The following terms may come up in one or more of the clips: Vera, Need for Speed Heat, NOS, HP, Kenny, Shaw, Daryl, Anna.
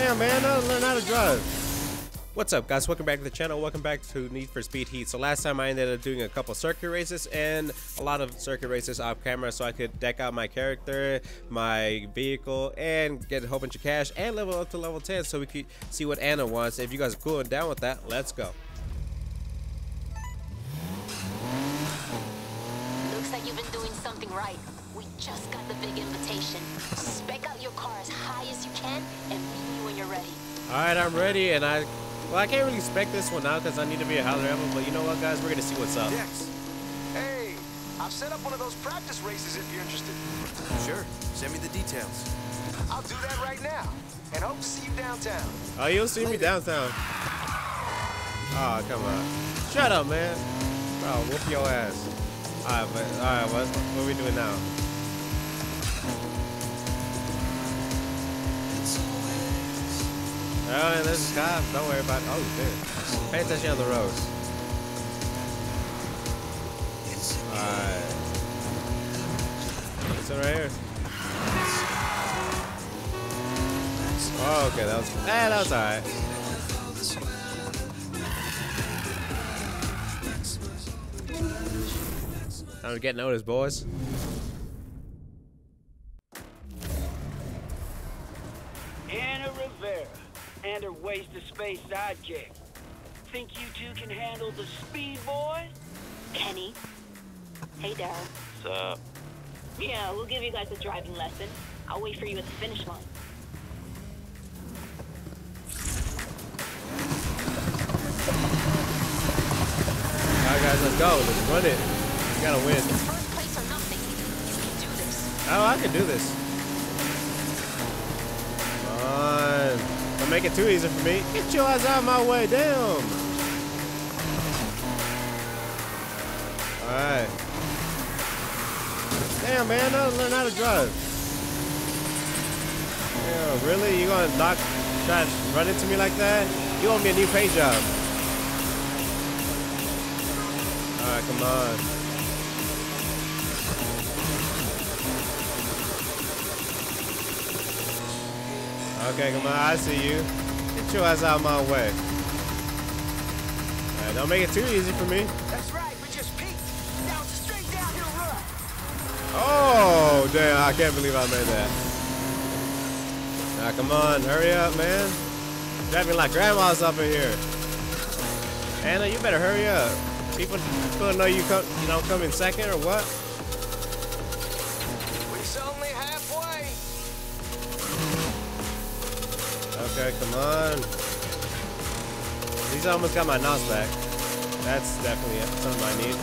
Damn, man, I learned how to drive. What's up, guys? Welcome back to the channel. Welcome back to Need for Speed Heat. So last time I ended up doing a couple circuit races and a lot of circuit races off camera so I could deck out my character, my vehicle, and get a whole bunch of cash and level up to level 10 so we could see what Anna wants. If you guys are cool and down with that, let's go. Looks like you've been doing something right. We just got the big invitation. Spec out your car as high as you can and meet me when you're ready. Alright, I'm ready, and I can't really spec this one out because I need to be a high level, but you know what, guys? We're going to see what's up. Dex. Hey, I've set up one of those practice races if you're interested. Sure, send me the details. I'll do that right now, and hope to see you downtown. Oh, you'll see me downtown. Oh, come on. Shut up, man. Bro, whoop your ass. Alright, but what are we doing now? Oh, and there's cops. Don't worry about it. Oh, shit. Pay attention on the road. Alright. It's right here. Oh, okay. That was alright. Time to get noticed, boys. And a waste of space object. Think you two can handle the speed, boy? Kenny. Hey, Daryl. What's up? Yeah, we'll give you guys a driving lesson. I'll wait for you at the finish line. Alright, guys, let's go. Let's run it. You gotta win. First place or nothing. You can do this. Oh, I can do this. Come on. Don't make it too easy for me. Get your eyes out of my way, damn! Alright. Damn, man, I learned how to drive. Yeah, really? You gonna try to run into me like that? You owe me a new pay job. Alright, come on. Okay, come on, I see you. Get your ass out of my way. Alright, don't make it too easy for me. That's right, we just peeked. Now it's a straight downhill run. Oh, damn, I can't believe I made that. Alright, come on, hurry up, man. Driving like grandma's up in here. Anna, you better hurry up. People know you don't come in second or what? Okay, come on. He's almost got my nose back. That's definitely something I need.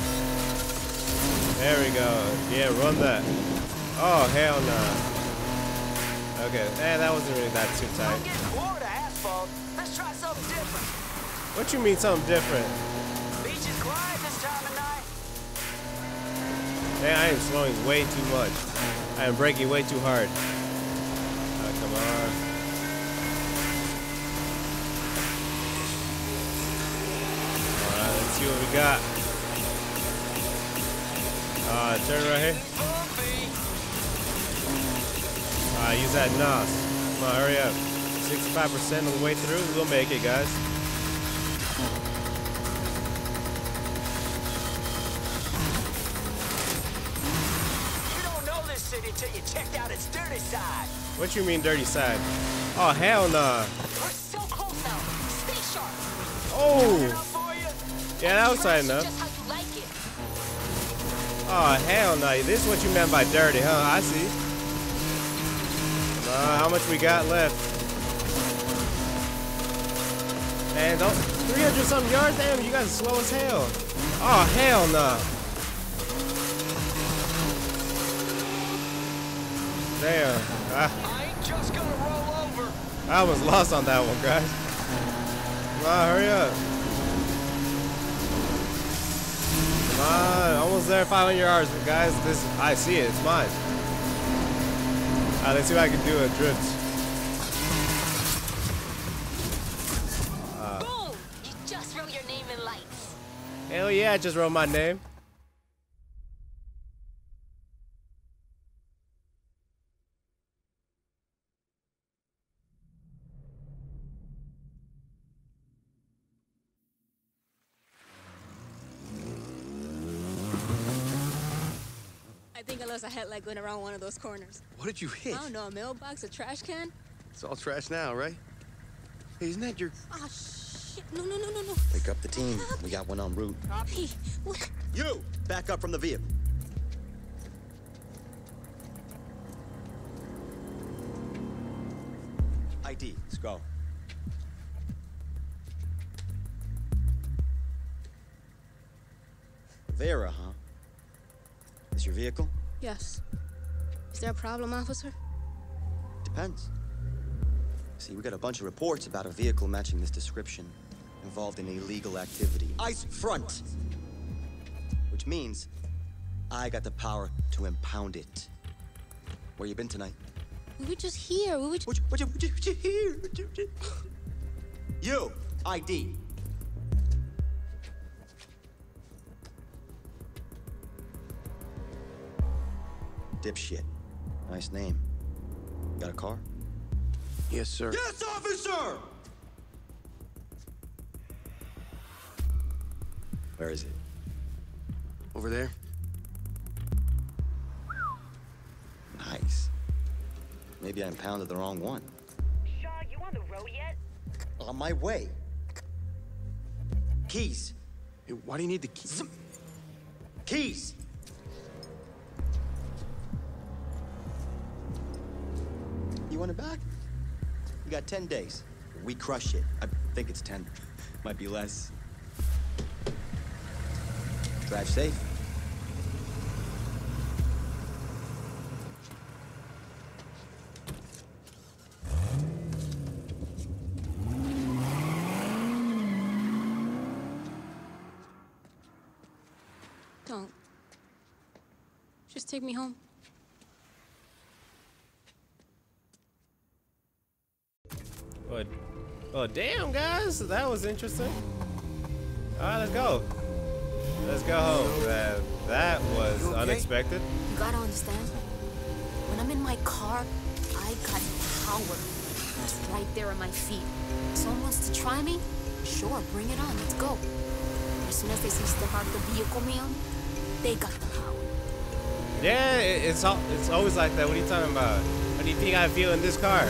There we go. Yeah, run that. Oh, hell no. Nah. Okay, eh, that wasn't really that too tight. Let's try something different. What you mean something different? Beaches glide this time of night. Hey, I am slowing way too much. I am braking way too hard. Oh, come on. See what we got. Turn right here. Use that NOS. Come on, hurry up. 65% of the way through. We'll make it, guys. You don't know this city till you checked out its dirty side. What you mean, dirty side? Oh, hell nah. We're so close now. Stay sharp. Oh. Yeah, that was tight enough. Oh, hell no. This is what you meant by dirty, huh? I see. How much we got left? And those 300 something yards? Damn, you guys are slow as hell. Oh, hell no. Damn. I ain't just gonna roll over. I was lost on that one, guys. Come on, hurry up. Almost there, 500 yards, but guys, this, I see it, it's mine. Alright, let's see if I can do a drift. Boom! You just wrote your name in lights. Hell yeah, I just wrote my name. think I lost a headlight going around one of those corners. What did you hit? I don't know, a mailbox, a trash can? It's all trash now, right? Hey, isn't that your... Oh, shit. No. Pick up the team. We got one en route. Copy. What? You! Back up from the vehicle. ID. Let's go. Vera, huh? Is your vehicle? Yes. Is there a problem, officer? Depends. See, we got a bunch of reports about a vehicle matching this description involved in illegal activity. Ice front! Which means I got the power to impound it. Where you been tonight? We were just here. We were just... What you here? You! ID! Dipshit. Nice name. Got a car? Yes, sir. Yes, officer! Where is it? Over there. Nice. Maybe I impounded the wrong one. Shaw, you on the road yet? On my way. Keys. Hey, why do you need the keys? Keys! You want it back? We got 10 days. We crush it. I think it's 10. Might be less. Drive safe. Don't. Just take me home. Oh, damn, guys. That was interesting. All right, let's go. Let's go home, man. That was unexpected. You gotta understand, when I'm in my car, I got power. It's right there at my feet. If someone wants to try me, sure, bring it on. Let's go. As soon as they see step out the vehicle, man, they got the power. Yeah, it's always like that. What are you talking about? What do you think I feel in this car?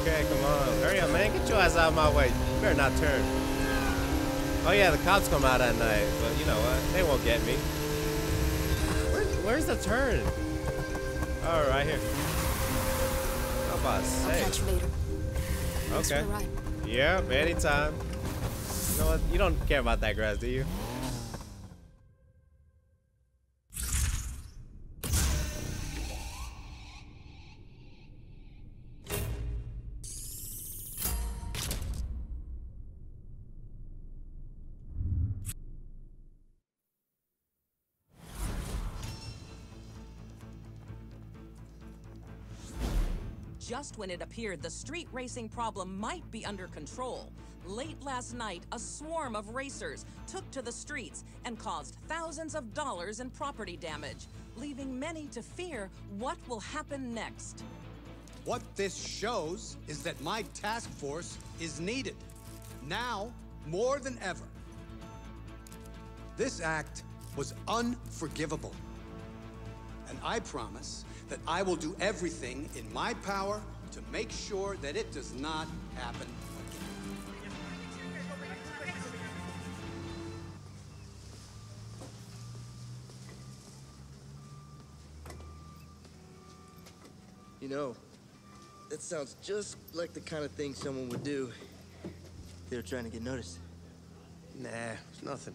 Okay, come on. Hurry up, man. Get your ass out of my way. You better not turn. Oh, yeah, the cops come out at night, but you know what? They won't get me. Where's the turn? Oh, right here. How about say? I'll catch you later. Okay. Yeah, anytime. You know what? You don't care about that grass, do you? Just when it appeared the street racing problem might be under control, late last night, a swarm of racers took to the streets and caused thousands of dollars in property damage, leaving many to fear what will happen next. What this shows is that my task force is needed, now more than ever. This act was unforgivable, and I promise that I will do everything in my power to make sure that it does not happen again. You know, that sounds just like the kind of thing someone would do if they were trying to get noticed. Nah, it's nothing.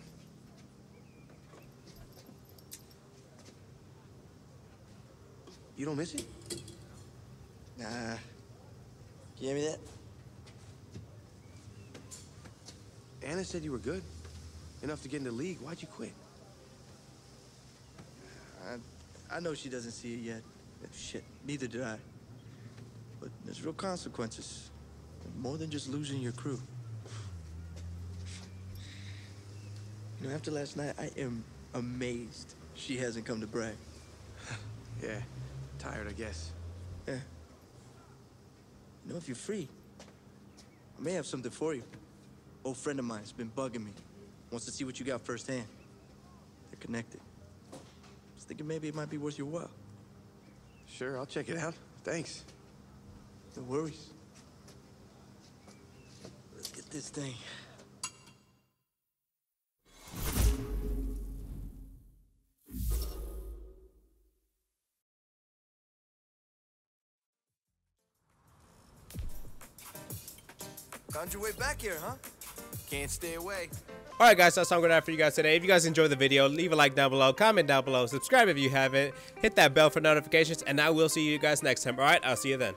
You don't miss it? Nah. You hear me that? Anna said you were good. Enough to get in the league. Why'd you quit? I know she doesn't see it yet. Shit, neither did I. But there's real consequences. More than just losing your crew. You know, after last night, I am amazed she hasn't come to brag. Yeah. Tired, I guess. Yeah. You know, if you're free, I may have something for you. Old friend of mine's been bugging me. Wants to see what you got firsthand. They're connected. thinking maybe it might be worth your while. Sure, I'll check it out. Thanks. No worries. Let's get this thing. Found your way back here, huh? Can't stay away. All right, guys, that's all I'm going to have for you guys today. If you guys enjoyed the video, leave a like down below, comment down below, subscribe if you haven't, hit that bell for notifications, and I will see you guys next time. All right, I'll see you then.